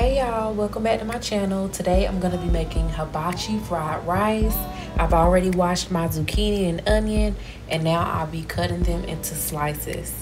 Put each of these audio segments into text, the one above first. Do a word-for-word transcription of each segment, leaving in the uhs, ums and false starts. Hey y'all, welcome back to my channel. Today I'm going to be making hibachi fried rice. I've already washed my zucchini and onion, and now I'll be cutting them into slices.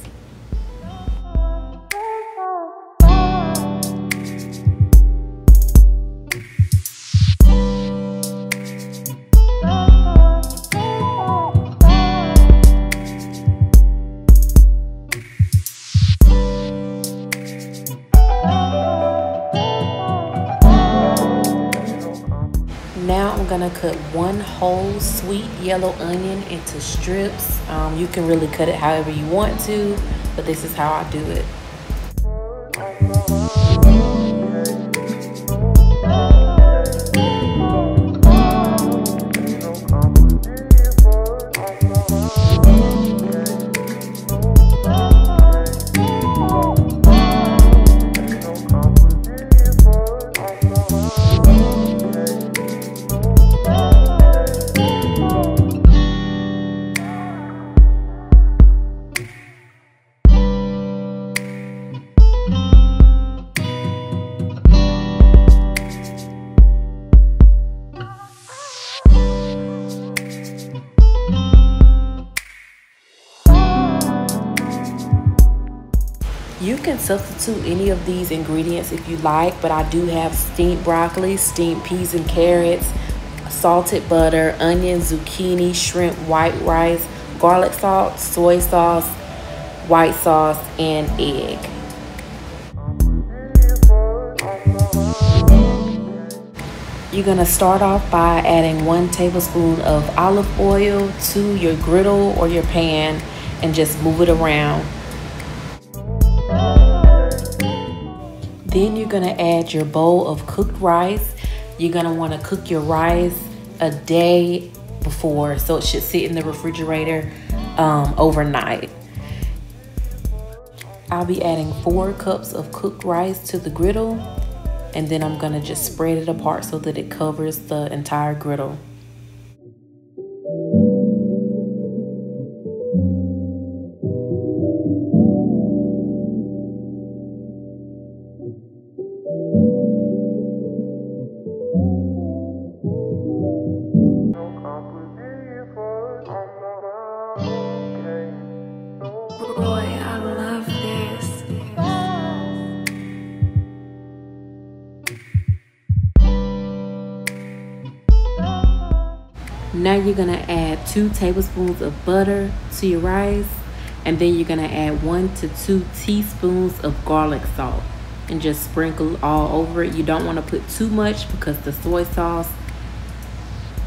Now I'm gonna cut one whole sweet yellow onion into strips. Um, you can really cut it however you want to, but this is how I do it. You can substitute any of these ingredients if you like, but I do have steamed broccoli, steamed peas and carrots, salted butter, onion, zucchini, shrimp, white rice, garlic salt, soy sauce, white sauce, and egg. You're gonna start off by adding one tablespoon of olive oil to your griddle or your pan and just move it around. Then you're gonna add your bowl of cooked rice. You're gonna wanna cook your rice a day before, so it should sit in the refrigerator um, overnight. I'll be adding four cups of cooked rice to the griddle, and then I'm gonna just spread it apart so that it covers the entire griddle. Now you're gonna add two tablespoons of butter to your rice, and then you're gonna add one to two teaspoons of garlic salt and just sprinkle all over it. You don't wanna put too much because the soy sauce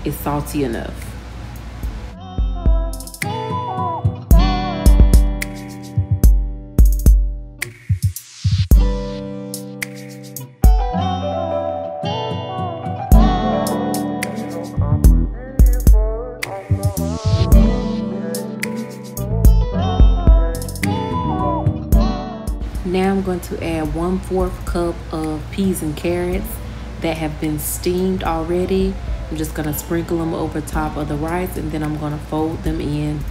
is salty enough. Now I'm going to add one fourth cup of peas and carrots that have been steamed already. I'm just going to sprinkle them over top of the rice, and then I'm going to fold them in.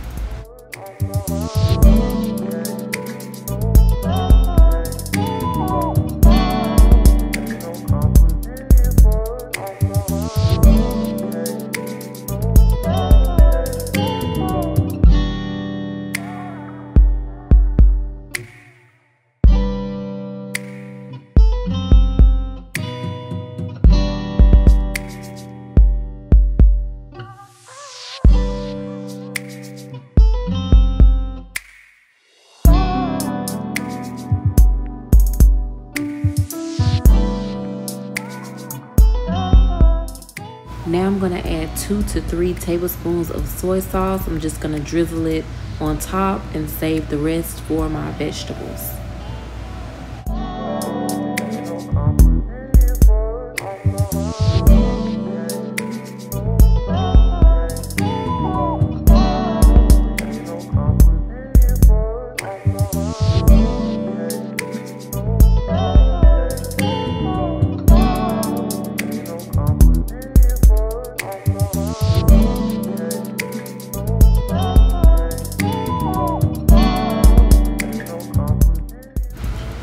Now I'm gonna add two to three tablespoons of soy sauce. I'm just gonna drizzle it on top and save the rest for my vegetables.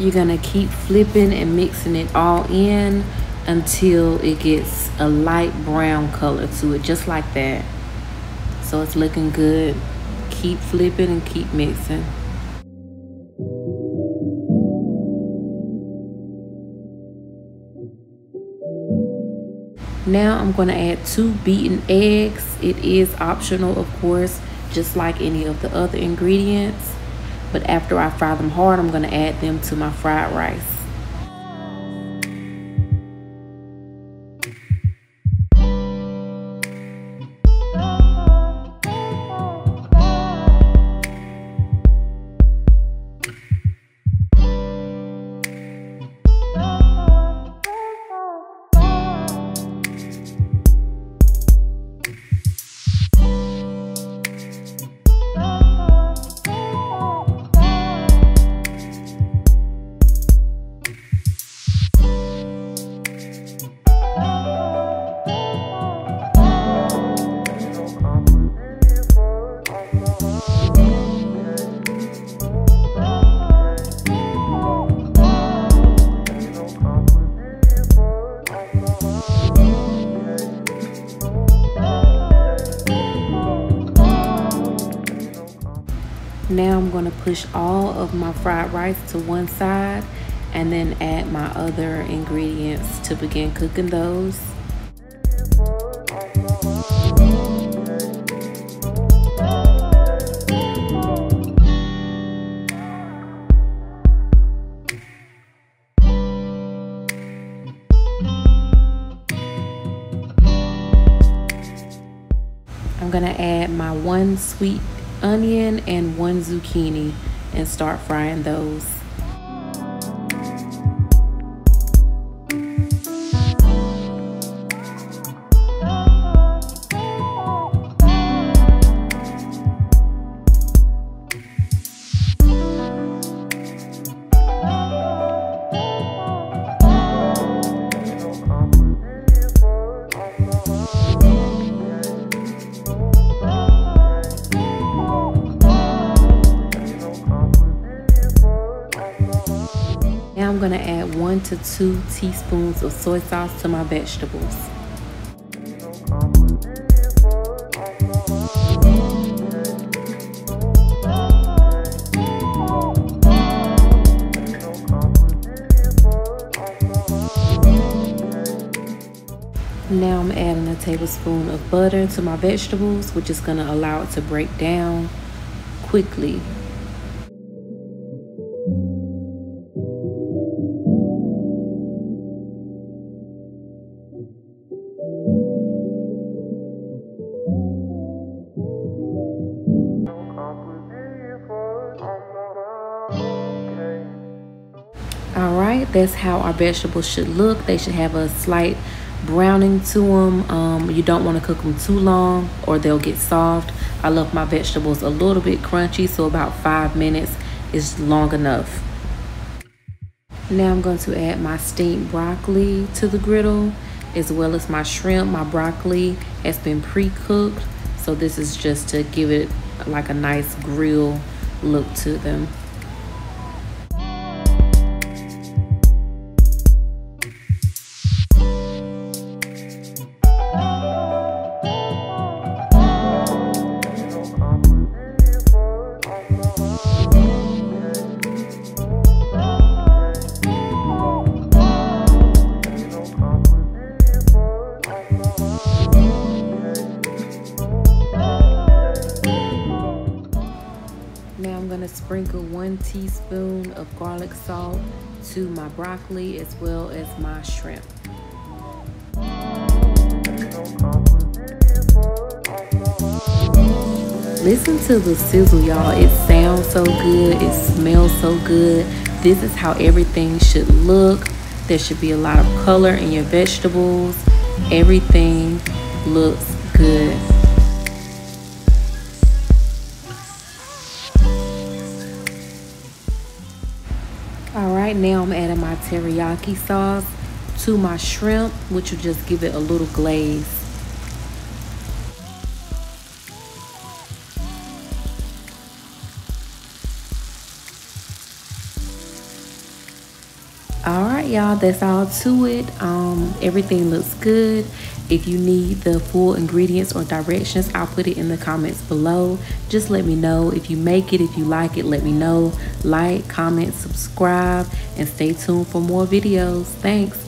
you're gonna keep flipping and mixing it all in until it gets a light brown color to it, just like that. So it's looking good. Keep flipping and keep mixing. Now I'm going to add two beaten eggs. It is optional, of course, just like any of the other ingredients. But after I fry them hard, I'm going to add them to my fried rice. Now I'm going to push all of my fried rice to one side and then add my other ingredients to begin cooking those. I'm going to add my one sweet onion and one zucchini and start frying those. I'm going to add one to two teaspoons of soy sauce to my vegetables. Now I'm adding a tablespoon of butter to my vegetables, which is going to allow it to break down quickly. Alright, that's how our vegetables should look. They should have a slight browning to them. Um, you don't want to cook them too long or they'll get soft. I love my vegetables a little bit crunchy, so about five minutes is long enough. Now I'm going to add my steamed broccoli to the griddle, as well as my shrimp. My broccoli has been pre-cooked, so this is just to give it like a nice grill look to them. Sprinkle one teaspoon of garlic salt to my broccoli as well as my shrimp. Listen to the sizzle, y'all. It sounds so good. It smells so good. This is how everything should look. There should be a lot of color in your vegetables. Everything looks good. Right now I'm adding my teriyaki sauce to my shrimp, which will just give it a little glaze. right, y'all, that's all to it. Um everything looks good. If you need the full ingredients or directions, I'll put it in the comments below. Just let me know if you make it, if you like it, let me know. Like, comment, subscribe, and stay tuned for more videos. Thanks.